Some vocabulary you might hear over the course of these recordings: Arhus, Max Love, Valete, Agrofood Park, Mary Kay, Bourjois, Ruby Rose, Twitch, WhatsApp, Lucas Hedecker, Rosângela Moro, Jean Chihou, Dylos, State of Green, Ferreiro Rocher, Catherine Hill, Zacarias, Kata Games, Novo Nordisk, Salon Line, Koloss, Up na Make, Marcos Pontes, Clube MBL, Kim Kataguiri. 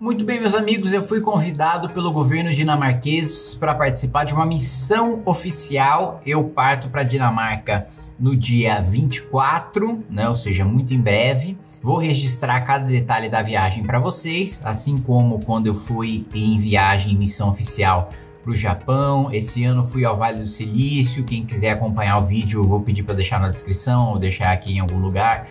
Muito bem, meus amigos, eu fui convidado pelo governo dinamarquês para participar de uma missão oficial. Eu parto para a Dinamarca no dia 24, né, ou seja, muito em breve. Vou registrar cada detalhe da viagem para vocês, assim como quando eu fui em viagem em missão oficial para o Japão. Esse ano fui ao Vale do Silício. Quem quiser acompanhar o vídeo, eu vou pedir para deixar na descrição ou deixar aqui em algum lugar.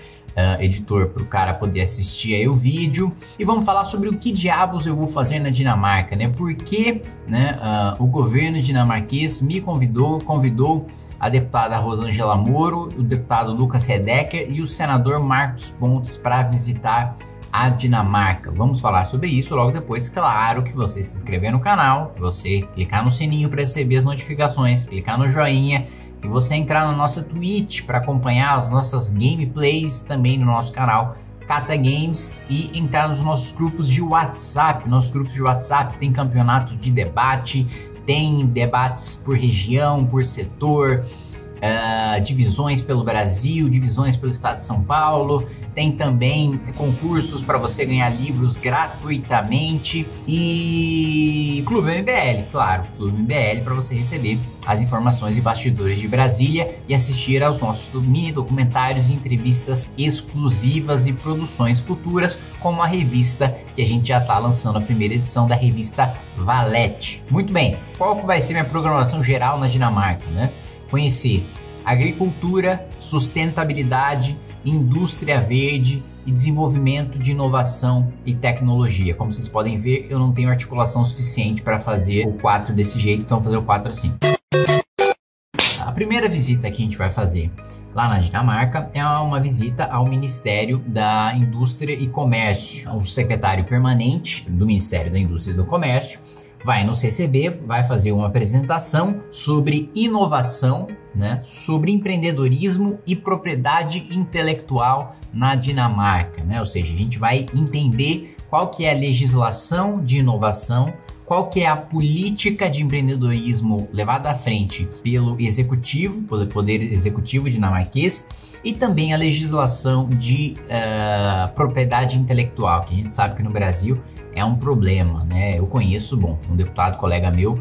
Editor, para o cara poder assistir aí o vídeo. E vamos falar sobre o que diabos eu vou fazer na Dinamarca, né? Porque, né, o governo dinamarquês me convidou a deputada Rosângela Moro, o deputado Lucas Hedecker e o senador Marcos Pontes para visitar a Dinamarca. Vamos falar sobre isso logo depois, claro, que você se inscrever no canal, que você clicar no sininho para receber as notificações, clicar no joinha, e você entrar na nossa Twitch para acompanhar as nossas gameplays também no nosso canal Kata Games e entrar nos nossos grupos de WhatsApp. Nossos grupos de WhatsApp tem campeonato de debate, tem debates por região, por setor, divisões pelo Brasil, divisões pelo estado de São Paulo, tem também concursos para você ganhar livros gratuitamente e Clube MBL, claro, Clube MBL para você receber as informações e bastidores de Brasília e assistir aos nossos mini documentários, entrevistas exclusivas e produções futuras, como a revista que a gente já está lançando, a primeira edição da revista Valete. Muito bem, qual que vai ser minha programação geral na Dinamarca, né? Conhecer agricultura, sustentabilidade, indústria verde e desenvolvimento de inovação e tecnologia. Como vocês podem ver, eu não tenho articulação suficiente para fazer o 4 desse jeito, então vou fazer o 4 assim. A primeira visita que a gente vai fazer lá na Dinamarca é uma visita ao Ministério da Indústria e Comércio. O secretário permanente do Ministério da Indústria e do Comércio vai nos receber, vai fazer uma apresentação sobre inovação, né, sobre empreendedorismo e propriedade intelectual na Dinamarca, né? Ou seja, a gente vai entender qual que é a legislação de inovação, qual que é a política de empreendedorismo levada à frente pelo executivo, pelo poder executivo dinamarquês, e também a legislação de propriedade intelectual, que a gente sabe que no Brasil é um problema, né? Eu conheço, bom, um deputado, colega meu,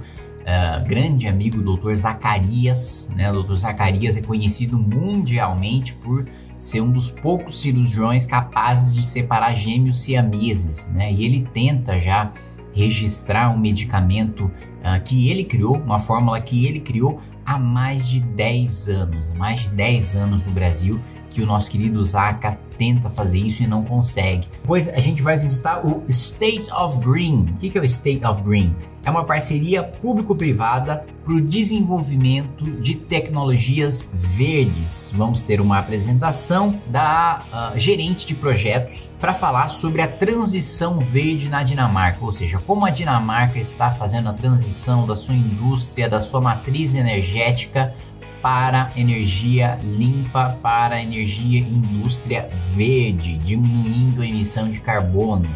grande amigo, doutor Zacarias, né? O doutor Zacarias é conhecido mundialmente por ser um dos poucos cirurgiões capazes de separar gêmeos siameses, né? E ele tenta já registrar um medicamento que ele criou, uma fórmula que ele criou há mais de 10 anos, no Brasil, que o nosso querido Zaca tenta fazer isso e não consegue. Pois a gente vai visitar o State of Green. O que é o State of Green? É uma parceria público-privada para o desenvolvimento de tecnologias verdes. Vamos ter uma apresentação da gerente de projetos para falar sobre a transição verde na Dinamarca, ou seja, como a Dinamarca está fazendo a transição da sua indústria, da sua matriz energética para energia limpa, para energia e indústria verde, diminuindo a emissão de carbono.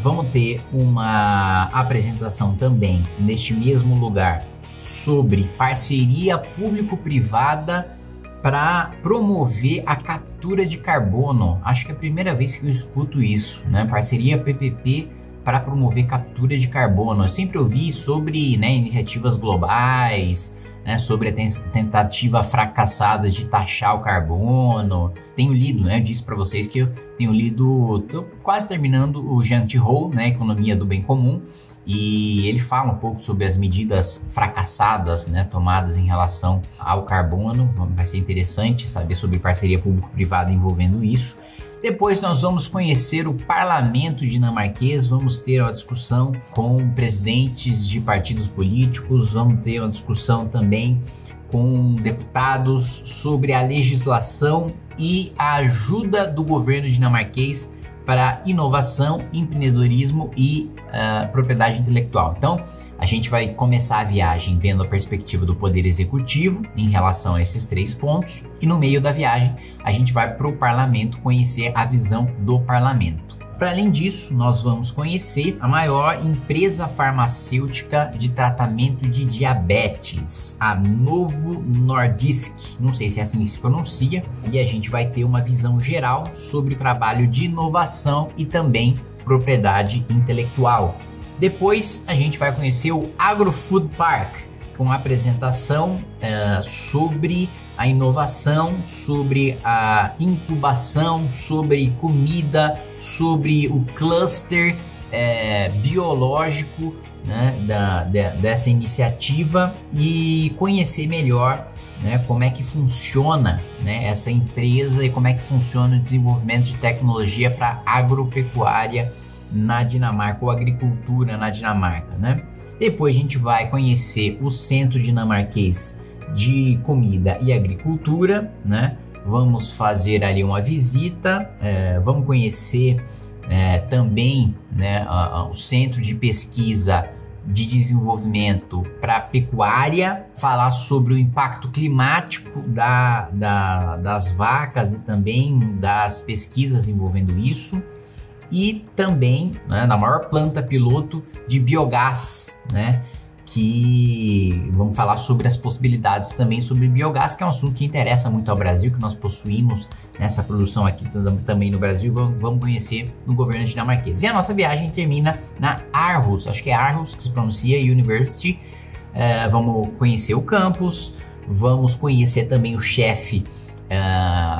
Vamos ter uma apresentação também neste mesmo lugar sobre parceria público-privada para promover a captura de carbono. Acho que é a primeira vez que eu escuto isso, né? Parceria PPP para promover captura de carbono. Eu sempre ouvi sobre, né, iniciativas globais, né, sobre a tentativa fracassada de taxar o carbono. Tenho lido, né, eu disse para vocês que eu tenho lido, estou quase terminando o Jean Chihou, né, Economia do Bem Comum, e ele fala um pouco sobre as medidas fracassadas, né, tomadas em relação ao carbono. Vai ser interessante saber sobre parceria público-privada envolvendo isso. Depois nós vamos conhecer o parlamento dinamarquês, vamos ter uma discussão com presidentes de partidos políticos, vamos ter uma discussão também com deputados sobre a legislação e a ajuda do governo dinamarquês para inovação, empreendedorismo e propriedade intelectual. Então, a gente vai começar a viagem vendo a perspectiva do poder executivo em relação a esses três pontos e no meio da viagem a gente vai para o parlamento conhecer a visão do parlamento. Para além disso, nós vamos conhecer a maior empresa farmacêutica de tratamento de diabetes, a Novo Nordisk, não sei se é assim que se pronuncia, e a gente vai ter uma visão geral sobre o trabalho de inovação e também propriedade intelectual. Depois a gente vai conhecer o Agrofood Park, com uma apresentação sobre a inovação, sobre a incubação, sobre comida, sobre o cluster biológico, né, dessa iniciativa, e conhecer melhor, né, como é que funciona, né, essa empresa e como é que funciona o desenvolvimento de tecnologia para agropecuária na Dinamarca, ou agricultura na Dinamarca, né? Depois a gente vai conhecer o Centro Dinamarquês de Comida e Agricultura, né? Vamos fazer ali uma visita, vamos conhecer também, né, o Centro de Pesquisa de Desenvolvimento para Pecuária, falar sobre o impacto climático das vacas e também das pesquisas envolvendo isso. E também, né, na maior planta piloto de biogás, né, que vamos falar sobre as possibilidades também sobre biogás, que é um assunto que interessa muito ao Brasil, que nós possuímos nessa produção aqui também no Brasil. Vamos conhecer no governo dinamarquês. E a nossa viagem termina na Arhus, acho que é Arhus que se pronuncia, University. Vamos conhecer o campus, vamos conhecer também o chefe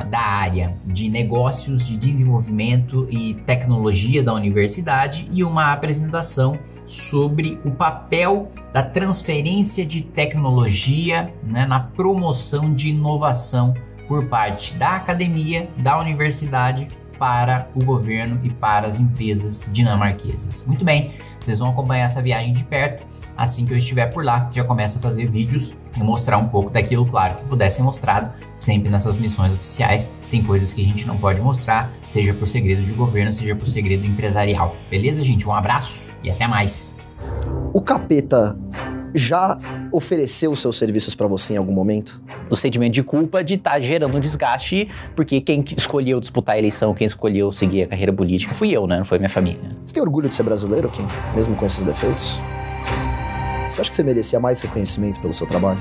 da área de negócios, de desenvolvimento e tecnologia da universidade, e uma apresentação sobre o papel da transferência de tecnologia, né, na promoção de inovação por parte da academia, da universidade, para o governo e para as empresas dinamarquesas. Muito bem, vocês vão acompanhar essa viagem de perto. Assim que eu estiver por lá, já começo a fazer vídeos e mostrar um pouco daquilo, claro, que pudesse ser mostrado. Sempre nessas missões oficiais tem coisas que a gente não pode mostrar, seja por segredo de governo, seja por segredo empresarial. Beleza, gente? Um abraço e até mais. O capeta já ofereceu seus serviços para você em algum momento? O sentimento de culpa de estar gerando um desgaste, porque quem escolheu disputar a eleição, quem escolheu seguir a carreira política fui eu, né? Não foi minha família. Você tem orgulho de ser brasileiro, Kim? Mesmo com esses defeitos? Você acha que você merecia mais reconhecimento pelo seu trabalho?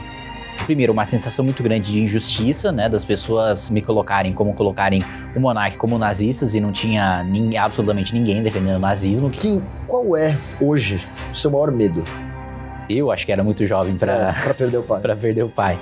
Primeiro, uma sensação muito grande de injustiça, né? Das pessoas me colocarem o monarca como nazistas, e não tinha absolutamente ninguém defendendo o nazismo. Kim, qual é, hoje, o seu maior medo? Eu acho que era muito jovem para perder o pai.